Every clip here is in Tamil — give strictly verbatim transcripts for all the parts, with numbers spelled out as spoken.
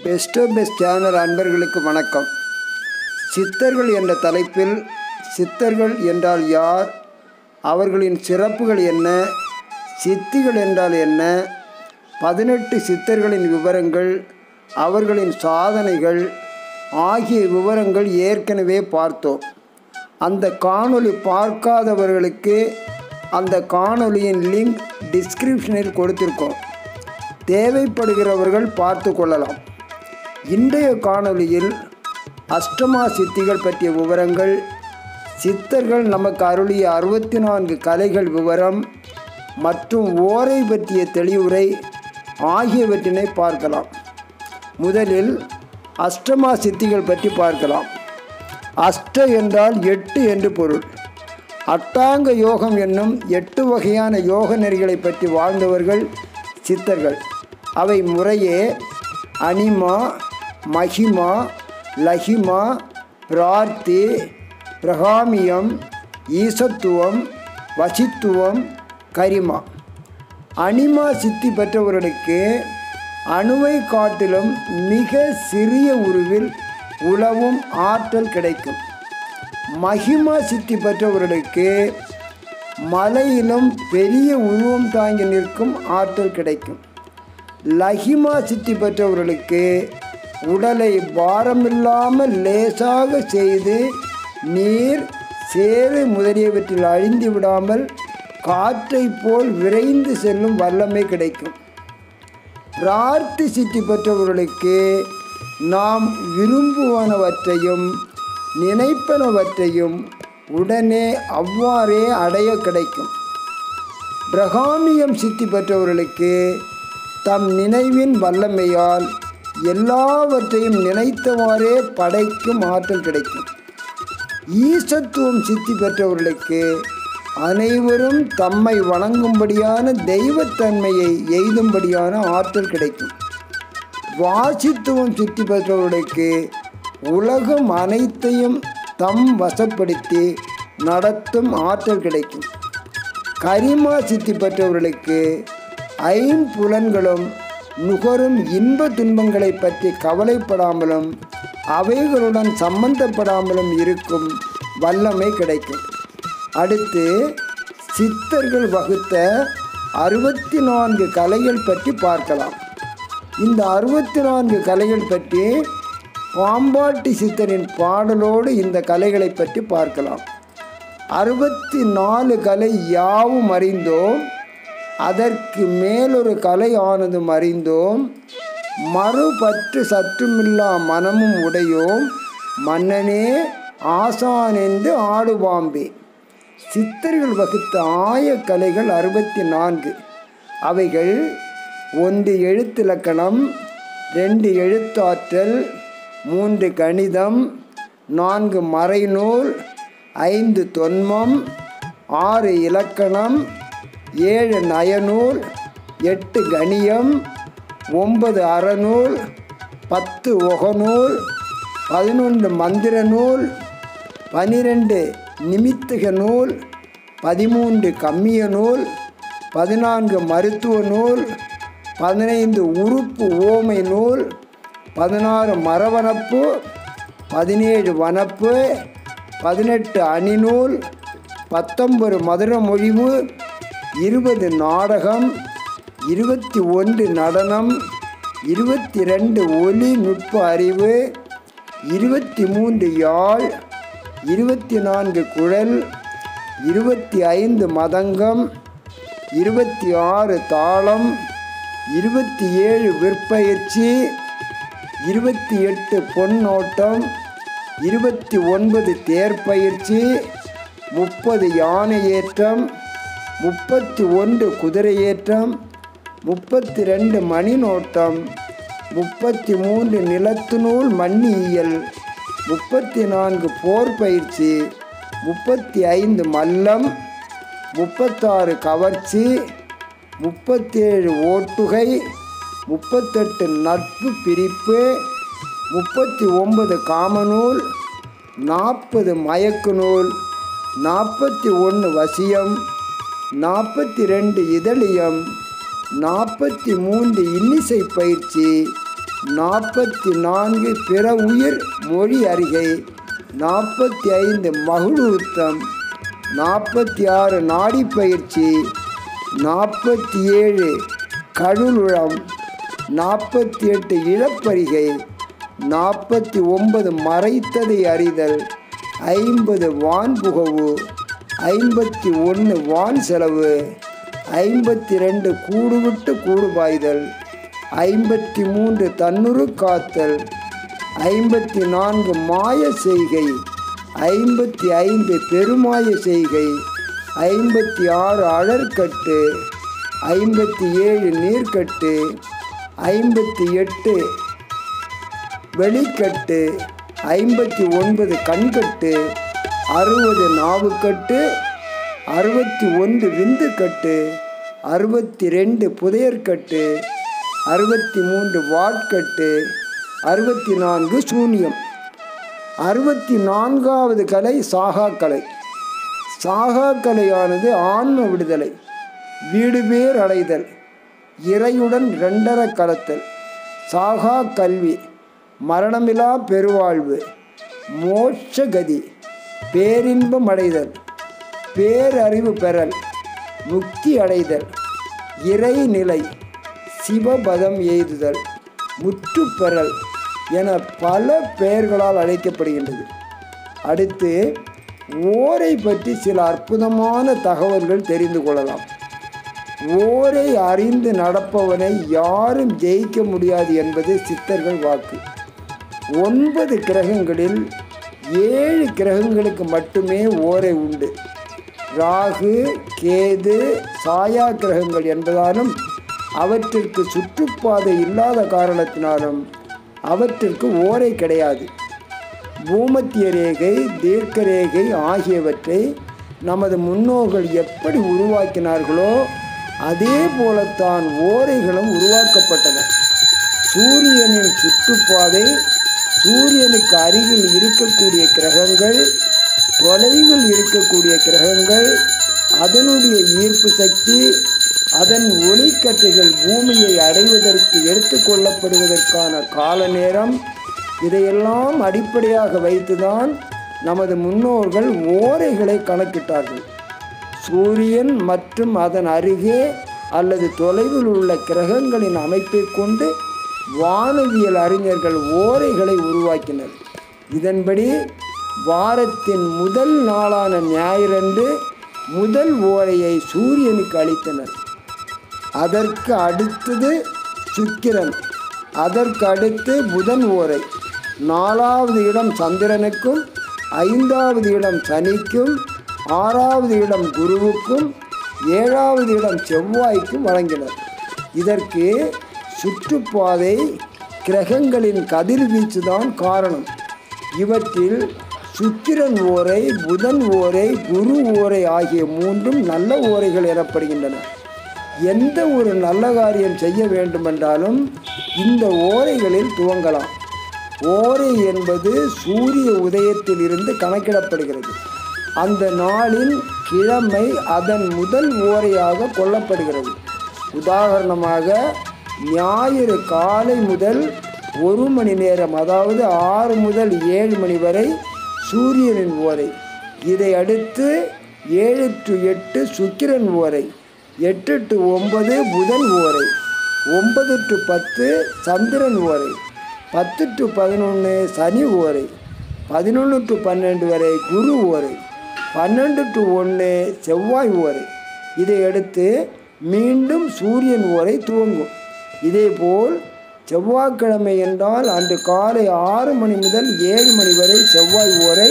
बेस्ट ओ बेस्ट சேனல் அன்பர்களுக்கு வணக்கம்। சித்தர்கள் என்ற தலைப்பில் சித்தர்கள் என்றால் யார், அவர்களின் சிறப்புகள் என்ன, சித்திகள் என்றால் என்ன, பதினெட்டு சித்தர்களின் விவரங்கள், அவர்களின் சாதனைகள் ஆகிய விவரங்கள் ஏற்கனவே பார்த்தோம்। அந்த காணொளி பார்க்காதவர்களுக்கு அந்த காணொளியின் லிங்க் டிஸ்கிரிப்ஷனில் கொடுத்திருக்கோம், தேவைப்படுகிறவர்கள் பார்த்து கொள்ளலாம்। இன்றைய காணொளியில் அஷ்டமா சித்திகள் பற்றிய விவரங்கள், சித்தர்கள் நமக்கு அருளிய அறுபத்தி நான்கு கலைகள் விவரம் மற்றும் ஓரை பற்றிய தெளிவுரை ஆகியவற்றினை பார்க்கலாம்। முதலில் அஷ்டமா சித்திகள் பற்றி பார்க்கலாம்। அஷ்ட என்றால் எட்டு என்று பொருள்। அட்டாங்க யோகம் என்னும் எட்டு வகையான யோக நெறிகளை பற்றி வாழ்ந்தவர்கள் சித்தர்கள்। அவை முறையே அனிமா, மகிமா, லஹிமா, பிரார்த்தி, பிரகாமியம், ஈசத்துவம், வசித்துவம், கரிமா। அனிமா சித்தி பெற்றவர்களுக்கு அணுவை காட்டிலும் மிக சிறிய உருவில் உலவும் ஆற்றல் கிடைக்கும்। மகிமா சித்தி பெற்றவர்களுக்கு மலையிலும் பெரிய உருவம் தாங்கி நிற்கும் ஆற்றல் கிடைக்கும்। லஹிமா சித்தி பெற்றவர்களுக்கு உடலை பாரமில்லாமல் லேசாக செய்து நீர், சேறு முதலியவற்றில் அழிந்து விடாமல் காற்றை போல் விரைந்து செல்லும் வல்லமை கிடைக்கும்। பிரார்த்தி சித்தி பெற்றவர்களுக்கு நாம் விரும்புவனவற்றையும் நினைப்பனவற்றையும் உடனே அவ்வாறே அடைய கிடைக்கும்। பிரகாமியம் சித்தி பெற்றவர்களுக்கு தம் நினைவின் வல்லமையால் எல்லாவற்றையும் நினைத்தவாறே படைக்கும் ஆற்றல் கிடைக்கும்। ஈசத்துவம் சித்தி பெற்றவர்களுக்கு அனைவரும் தம்மை வணங்கும்படியான தெய்வத்தன்மையை எய்தும்படியான ஆற்றல் கிடைக்கும்। வாசித்துவம் சித்தி பெற்றவர்களுக்கு உலகம் அனைத்தையும் தம் வசப்படுத்தி நடத்தும் ஆற்றல் கிடைக்கும்। கரிமா சித்தி பெற்றவர்களுக்கு ஐம்புலன்களும் நுகரும் இன்ப துன்பங்களை பற்றி கவலைப்படாமலும் அவைகளுடன் சம்பந்தப்படாமலும் இருக்கும் வல்லமை கிடைக்கும்। அடுத்து சித்தர்கள் வகுத்த அறுபத்தி நான்கு கலைகள் பற்றி பார்க்கலாம்। இந்த அறுபத்தி நான்கு கலைகள் பற்றி பாம்பாட்டி சித்தரின் பாடலோடு இந்த கலைகளை பற்றி பார்க்கலாம்। அறுபத்தி நாலு கலை யாவும் அறிந்தோம், அதற்கு மேலொரு கலை ஆனதும் அறிந்தோம், மறுபற்று சற்றுமில்லா மனமும் உடையோம், மன்னனே ஆசானென்று ஆடுவாம்பே। சித்தர்கள் வகுத்த ஆயக்கலைகள் அறுபத்தி நான்கு। அவைகள் ஒன்று எழுத்திலக்கணம், ரெண்டு எழுத்தாற்றல், மூன்று கணிதம், நான்கு மறைநூல், ஐந்து தொன்மம், ஆறு இலக்கணம், ஏழு நயநூல், எட்டு கணியம், ஒன்பது அறநூல், பத்து ஒகநூல், பதினொன்று மந்திர நூல், பனிரெண்டு நிமித்திக நூல், பதிமூன்று கம்மிய நூல், பதினான்கு மருத்துவ நூல், பதினைந்து உறுப்பு ஓமை நூல், பதினாறு மரவனப்பு, பதினேழு வனப்பு, பதினெட்டு அணிநூல், பத்தொன்பது மதுர மொழிவு, இருபது நாடகம், இருபத்தி ஒன்று நடனம், இருபத்தி ரெண்டு ஒலி நுட்ப அறிவு, இருபத்தி மூன்று யாழ், இருபத்தி நான்கு குழல், இருபத்தி ஐந்து மதங்கம், இருபத்தி ஆறு தாளம், இருபத்தி ஏழு விற்பயிற்சி, இருபத்தி எட்டு பொன்னோட்டம், இருபத்தி ஒன்பது தேர்ப்பயிற்சி, முப்பது யானை ஏற்றம், முப்பத்தி ஒன்று குதிரையேற்றம், முப்பத்தி ரெண்டு மணி நோட்டம், முப்பத்தி மூன்று நிலத்து நூல் மண்ணியல், முப்பத்தி நான்கு போர் பயிற்சி, முப்பத்தி ஐந்து மல்லம், முப்பத்தாறு கவர்ச்சி, முப்பத்தேழு ஓட்டுகை, முப்பத்தெட்டு நட்பு பிரிப்பு, முப்பத்தி ஒன்பது காமநூல், நாற்பது மயக்கு நூல், நாற்பத்தி ஒன்று வசியம், நாற்பத்தி ரெண்டு இதழியம், நாற்பத்தி மூன்று இன்னிசை பயிற்சி, நாற்பத்தி நான்கு பிற உயிர் மொழி அறிகை, நாற்பத்தி ஐந்து மகுடூத்தம், நாற்பத்தி ஆறு நாடி பயிற்சி, நாற்பத்தி ஏழு கழுளுழம், நாற்பத்தி எட்டு இழப்பறிகை, நாற்பத்தி ஒன்பது மறைத்ததை அறிதல், ஐம்பது வான் புகவு, ஐம்பத்தி ஒன்று வான் செலவு, ஐம்பத்தி ரெண்டு கூடுவிட்டு கூடுபாய்தல், ஐம்பத்தி மூன்று தன்னுரு காத்தல், ஐம்பத்தி நான்கு மாய செய்கை, ஐம்பத்தி ஐந்து பெருமாய செய்கை, ஐம்பத்தி ஆறு அழற்கட்டு, ஐம்பத்தி ஏழு நீர்க்கட்டு, ஐம்பத்தி எட்டு வெளிக்கட்டு, ஐம்பத்தி ஒன்பது கண்கட்டு, அறுபது நாவுக்கட்டு, அறுபத்தி ஒன்று விந்துக்கட்டு, அறுபத்தி ரெண்டு புதையற்கட்டு, அறுபத்தி மூன்று வாட்கட்டு, அறுபத்தி நான்கு சூன்யம். அறுபத்தி நான்காவது கலை சாகாக்கலை. சாகாக்கலையானது ஆன்ம விடுதலை, வீடு பேர் அடைதல், இறையுடன் இரண்டர கலத்தல், சாகா கல்வி, மரணமிலா பெருவாழ்வு, மோட்சகதி, பேரின்பம் அடைதல், பேரறிவு பெறல், முக்தி அடைதல், இறைநிலை, சிவபதம் எய்துதல், முற்றுப்பெறல் என பல பெயர்களால் அழைக்கப்படுகின்றது. அடுத்து ஓரை பற்றி சில அற்புதமான தகவல்கள் தெரிந்து கொள்ளலாம். ஓரை அறிந்து நடப்பவனை யாரும் ஜெயிக்க முடியாது என்பது சித்தர்கள் வாக்கு. ஒன்பது கிரகங்களில் ஏழு கிரகங்களுக்கு மட்டுமே ஓரை உண்டு. ராகு, கேது சாயா கிரகங்கள் என்பதாலும் அவற்றிற்கு சுற்றுப்பாதை இல்லாத காரணத்தினாலும் அவற்றிற்கு ஓரை கிடையாது. பூமத்திய ரேகை, தீர்க்க ரேகை ஆகியவற்றை நமது முன்னோர்கள் எப்படி உருவாக்கினார்களோ அதே போலத்தான் ஓரைகளும் உருவாக்கப்பட்டன. சூரியனின் சுற்றுப்பாதை, சூரியனுக்கு அருகில் இருக்கக்கூடிய கிரகங்கள், தொலைவில் இருக்கக்கூடிய கிரகங்கள், அதனுடைய ஈர்ப்பு சக்தி, அதன் ஒளிக்கற்றைகள் பூமியை அடைவதற்கு எடுத்து கொள்ளப்படுவதற்கான கால நேரம், இதையெல்லாம் அடிப்படையாக வைத்துதான் நமது முன்னோர்கள் ஓரைகளை கணக்கிட்டார்கள். சூரியன் மற்றும் அதன் அருகே அல்லது தொலைவில் உள்ள கிரகங்களின் அமைப்பை கொண்டு வானவியல் அறிஞர்கள் ஓரைகளை உருவாக்கினர். இதன்படி வாரத்தின் முதல் நாளான ஞாயிறன்று முதல் ஓரையை சூரியனுக்கு அளித்தனர். அதற்கு அடுத்தது சுக்கிரன், அதற்கு அடுத்து புதன் ஓரை, நாலாவது இடம் சந்திரனுக்கும், ஐந்தாவது இடம் சனிக்கும், ஆறாவது இடம் குருவுக்கும், ஏழாவது இடம் செவ்வாய்க்கும் வழங்கினர். இதற்கு சுற்றுப்பாதை, கிரகங்களின் கதிர்வீச்சு தான் காரணம். இவற்றில் சுக்கிரன் ஓரை, புதன் ஓரை, குரு ஓரை ஆகிய மூன்றும் நல்ல ஓரைகள் எனப்படுகின்றன. எந்த ஒரு நல்ல காரியம் செய்ய வேண்டுமென்றாலும் இந்த ஓரைகளில் துவங்கலாம். ஓரை என்பது சூரிய உதயத்தில் இருந்து கணக்கிடப்படுகிறது. அந்த நாளின் கிழமை அதன் முதல் ஓரையாக கொள்ளப்படுகிறது. உதாரணமாக ஞாயிறு காலை முதல் ஒரு மணி நேரம், அதாவது ஆறு முதல் ஏழு மணி வரை சூரியனின் ஓரை, இதை அடுத்து ஏழு டு எட்டு சுக்கிரன் ஓரை, எட்டு டு ஒன்பது புதன் ஓரை, ஒன்பது டு பத்து சந்திரன் ஓரை, பத்து டு பதினொன்று சனி ஓரை, பதினொன்று டு பன்னெண்டு வரை குரு ஓரை, பன்னெண்டு டு ஒன்று செவ்வாய் ஓரை, இதை அடுத்து மீண்டும் சூரியன் ஓரை துவங்கும். இதேபோல் செவ்வாய்க்கிழமை என்றால் அன்று காலை ஆறு மணி முதல் ஏழு மணி வரை செவ்வாய் ஓரை,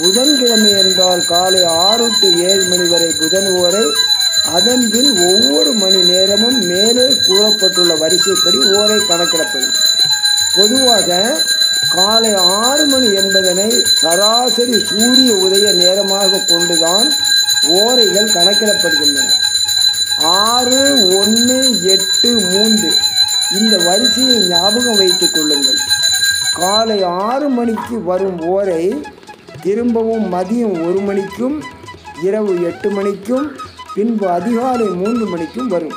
புதன்கிழமை என்றால் காலை ஆறு டு ஏழு மணி வரை புதன் ஓரை, அதன்பின் ஒவ்வொரு மணி நேரமும் மேலே கூறப்பட்டுள்ள வரிசைப்படி ஓரை கணக்கிடப்படும். பொதுவாக காலை ஆறு மணி என்பதனை சராசரி சூரிய உதய நேரமாக கொண்டுதான் ஓரைகள் கணக்கிடப்படுகின்றன. ஆறு, ஒன்று, எட்டு, மூன்று இந்த வரிசையை ஞாபகம் வைத்துக் கொள்ளுங்கள். காலை ஆறு மணிக்கு வரும் ஓரை திரும்பவும் மதியம் ஒரு மணிக்கும், இரவு எட்டு மணிக்கும், பின்பு அதிகாலை மூன்று மணிக்கும் வரும்.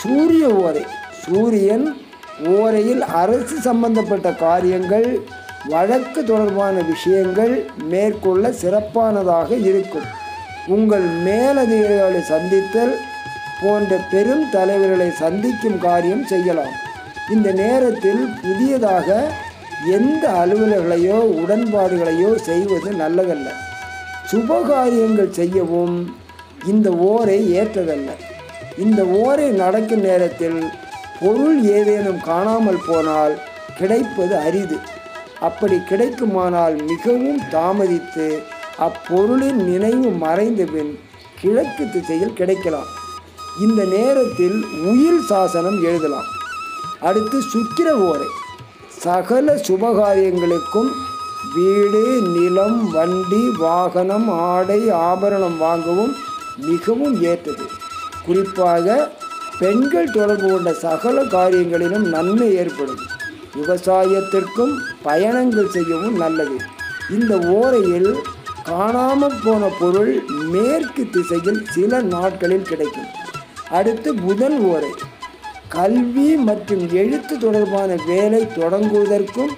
சூரிய ஓரை சூரியன் ஓரையில் அரசு சம்பந்தப்பட்ட காரியங்கள் வழக்கு தொடர்பான விஷயங்கள் மேற்கொள்ள சிறப்பானதாக இருக்கும். உங்கள் மேலதிகாரிகளை சந்தித்தல் போன்ற பெரும் தலைவர்களை சந்திக்கும் காரியம் செய்யலாம். இந்த நேரத்தில் புதியதாக எந்த அலுவலர்களையோ உடன்பாடுகளையோ செய்வது நல்லதல்ல. சுபகாரியங்கள் செய்யவும் இந்த ஓரை ஏற்றதல்ல. இந்த ஓரை நடக்கும் நேரத்தில் பொருள் ஏதேனும் காணாமல் போனால் கிடைப்பது அரிது. அப்படி கிடைக்குமானால் மிகவும் தாமதித்து அப்பொருளின் நினைவு மறைந்த பின் கிழக்கு திசையில் கிடைக்கலாம். இந்த நேரத்தில் உயில் சாசனம் எழுதலாம். அடுத்து சுக்கிர ஓரை. சகல சுபகாரியங்களுக்கும் வீடு, நிலம், வண்டி, வாகனம், ஆடை, ஆபரணம் வாங்கவும் மிகவும் ஏற்றது. குறிப்பாக பெண்கள் தொடர்பு கொண்ட சகல காரியங்களிலும் நன்மை ஏற்படும். விவசாயத்திற்கும் பயணங்கள் செய்யவும் நல்லது. இந்த ஓரையில் காணாமல் போன பொருள் மேற்கு திசையில் சில நாட்களில் கிடைக்கும். அடுத்து புதன் ஓரை. கல்வி மற்றும் எழுத்து தொடர்பான வேலை தொடங்குவதற்கும்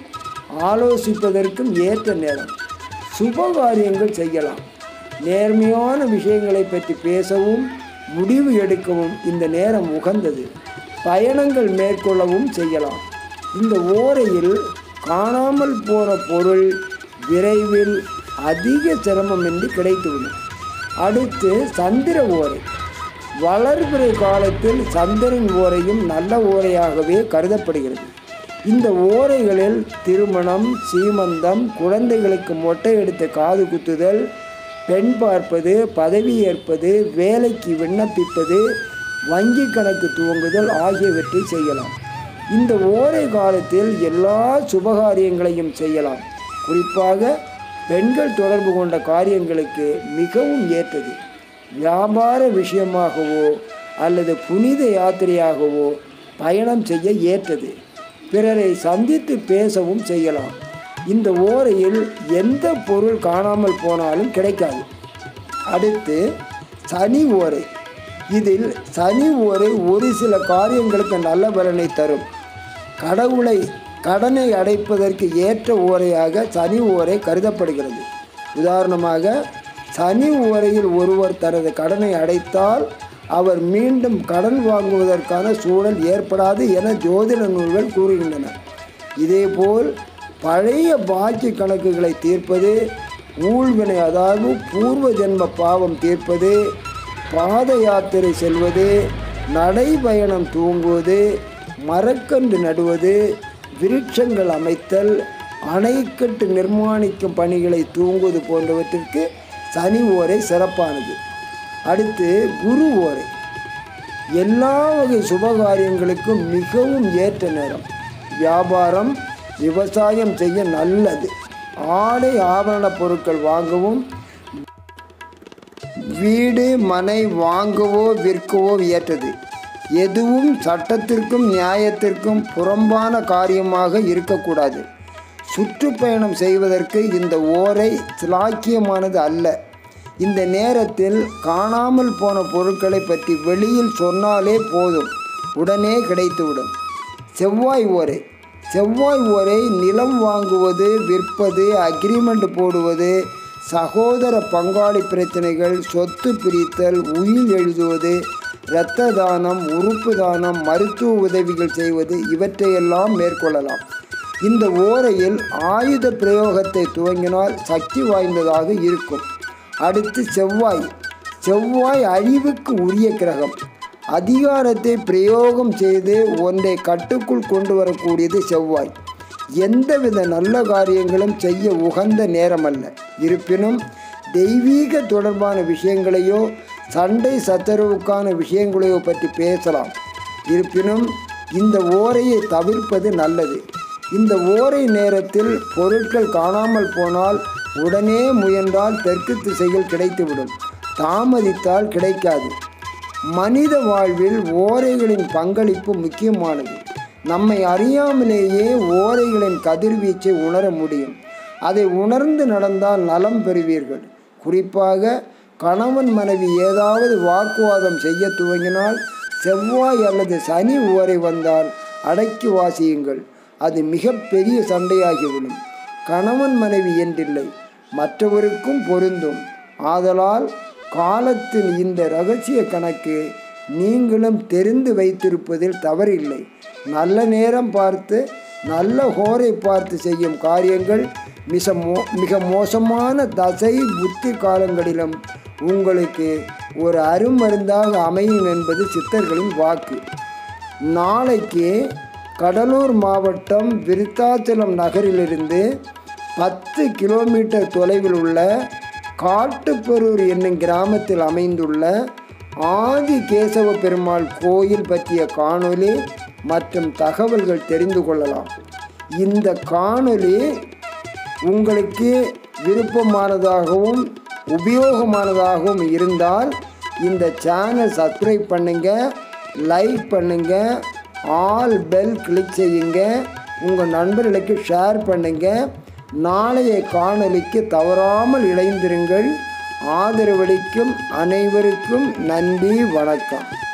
ஆலோசிப்பதற்கும் ஏற்ற நேரம். சுபகாரியங்கள் செய்யலாம். நேர்மையான விஷயங்களை பற்றி பேசவும் முடிவு எடுக்கவும் இந்த நேரம் உகந்தது. பயணங்கள் மேற்கொள்ளவும் செய்யலாம். இந்த ஓரையில் காணாமல் போன பொருள் விரைவில் அதிக சிரமமின்றி கிடைத்துவிடும். அடுத்து சந்திர ஓரை. வளர்பிறை காலத்தில் சந்திரன் ஓரையும் நல்ல ஓரையாகவே கருதப்படுகிறது. இந்த ஓரைகளில் திருமணம், சீமந்தம், குழந்தைகளுக்கு மொட்டை எடுத்து காது குத்துதல், பெண் பார்ப்பது, பதவி ஏற்பது, வேலைக்கு விண்ணப்பிப்பது, வங்கி கணக்கு துவங்குதல் ஆகியவற்றை செய்யலாம். இந்த ஓரை காலத்தில் எல்லா சுபகாரியங்களையும் செய்யலாம். குறிப்பாக பெண்கள் தொடர்பு கொண்ட காரியங்களுக்கு மிகவும் ஏற்றது. வியாபார விஷயமாகவோ அல்லது புனித யாத்திரையாகவோ பயணம் செய்ய ஏற்றது. பிறரை சந்தித்து பேசவும் செய்யலாம். இந்த ஓரையில் எந்த பொருள் காணாமல் போனாலும் கிடைக்காது. அடுத்து சனி ஓரை. இதில் சனி ஓரை ஒரு சில காரியங்களுக்கு நல்ல பலனை தரும். கடவுளை கடனை அடைப்பதற்கு ஏற்ற ஓரையாக சனி ஓரை கருதப்படுகிறது. உதாரணமாக, சனி ஓரையில் ஒருவர் தனது கடனை அடைத்தால் அவர் மீண்டும் கடன் வாங்குவதற்கான சூழல் ஏற்படாது என ஜோதிட நூல்கள் கூறுகின்றன. இதேபோல் பழைய பாக்கி கணக்குகளை தீர்ப்பது, ஊழ்வினை அதாவது பூர்வ ஜென்ம பாவம் தீர்ப்பது, பாத யாத்திரை செல்வது, நடைபயணம் தூங்குவது, மரக்கன்று நடுவது, விருட்சங்கள் அமைத்தல், அணைக்கட்டு நிர்மாணிக்கும் பணிகளை தூங்குவது போன்றவற்றிற்கு சனி ஓரை சிறப்பானது. அடுத்து குரு ஓரை. எல்லா வகை சுபகாரியங்களுக்கும் மிகவும் ஏற்ற நேரம். வியாபாரம், விவசாயம் செய்ய நல்லது. ஆடை, ஆபரண பொருட்கள் வாங்கவும் வீடு, மனை வாங்கவோ விற்கவோ ஏற்றது. எதுவும் சட்டத்திற்கும் நியாயத்திற்கும் புறம்பான காரியமாக இருக்கக்கூடாது. சுற்றுப்பயணம் செய்வதற்கு இந்த ஓரை சிலாக்கியமானது அல்ல. இந்த நேரத்தில் காணாமல் போன பொருட்களை பற்றி வெளியில் சொன்னாலே போதும், உடனே கிடைத்துவிடும். செவ்வாய் ஓரை. செவ்வாய் ஓரை நிலம் வாங்குவது, விற்பது, அக்ரிமெண்ட் போடுவது, சகோதர பங்காளி பிரச்சனைகள், சொத்து பிரித்தல், உயில் எழுதுவது, இரத்த தானம், உறுப்பு தானம், மருத்துவ உதவிகள் செய்வது இவற்றையெல்லாம் மேற்கொள்ளலாம். இந்த ஓரையில் ஆயுத பிரயோகத்தை துவங்கினால் சக்தி வாய்ந்ததாக இருக்கும். அடுத்து செவ்வாய். செவ்வாய் அழிவுக்கு உரிய கிரகம். அதிகாரத்தை பிரயோகம் செய்து ஒன்றை கட்டுக்குள் கொண்டு வரக்கூடியது செவ்வாய். எந்தவித நல்ல காரியங்களும் செய்ய உகந்த நேரமல்ல. இருப்பினும் தெய்வீக தொடர்பான விஷயங்களையோ சண்டை சச்சரவுக்கான விஷயங்களையோ பற்றி பேசலாம். இருப்பினும் இந்த ஓரையை தவிர்ப்பது நல்லது. இந்த ஓரை நேரத்தில் பொருட்கள் காணாமல் போனால் உடனே முயன்றால் தெற்கு திசையில் கிடைத்துவிடும். தாமதித்தால் கிடைக்காது. மனித வாழ்வில் ஓரைகளின் பங்களிப்பு முக்கியமானது. நம்மை அறியாமலேயே ஓரைகளின் கதிர்வீச்சை உணர முடியும். அதை உணர்ந்து நடந்தால் நலம் பெறுவீர்கள். குறிப்பாக கணவன் மனைவி ஏதாவது வாக்குவாதம் செய்ய துவங்கினால் செவ்வாய் அல்லது சனி ஓரை வந்தால் அடக்கி வாசியுங்கள். அது மிகப்பெரிய சண்டையாகிவிடும். கணவன் மனைவி என்றில்லை, மற்றவருக்கும் பொருந்தும். ஆதலால் காலத்தின் இந்த இரகசிய கணக்கு நீங்களும் தெரிந்து வைத்திருப்பதில் தவறில்லை. நல்ல நேரம் பார்த்து நல்ல ஹோரை பார்த்து செய்யும் காரியங்கள் மிக மோ மிக மோசமான தசை புத்தி காலங்களிலும் உங்களுக்கு ஒரு அருமருந்தாக அமையும் என்பது சித்தர்களின் வாக்கு. நாளைக்கு கடலூர் மாவட்டம் விருத்தாச்சலம் நகரிலிருந்து பத்து கிலோமீட்டர் தொலைவில் உள்ள காட்டுப்பரூர் என்னும் கிராமத்தில் அமைந்துள்ள ஆதி கேசவ பெருமாள் கோயில் பற்றிய காணொளி மற்றும் தகவல்கள் தெரிந்து கொள்ளலாம். இந்த காணொளி உங்களுக்கு விருப்பமானதாகவும் உபயோகமானதாகவும் இருந்தால் இந்த சேனல் சப்ஸ்கிரைப் பண்ணுங்க, லைக் பண்ணுங்க, ஆல் பெல் கிளிக் செய்யுங்க, உங்கள் நண்பர்களுக்கு ஷேர் பண்ணுங்க. நாளைய காணொலிக்கு தவறாமல் இணைந்திருங்கள். ஆதரவளிக்கும் அனைவருக்கும் நன்றி, வணக்கம்.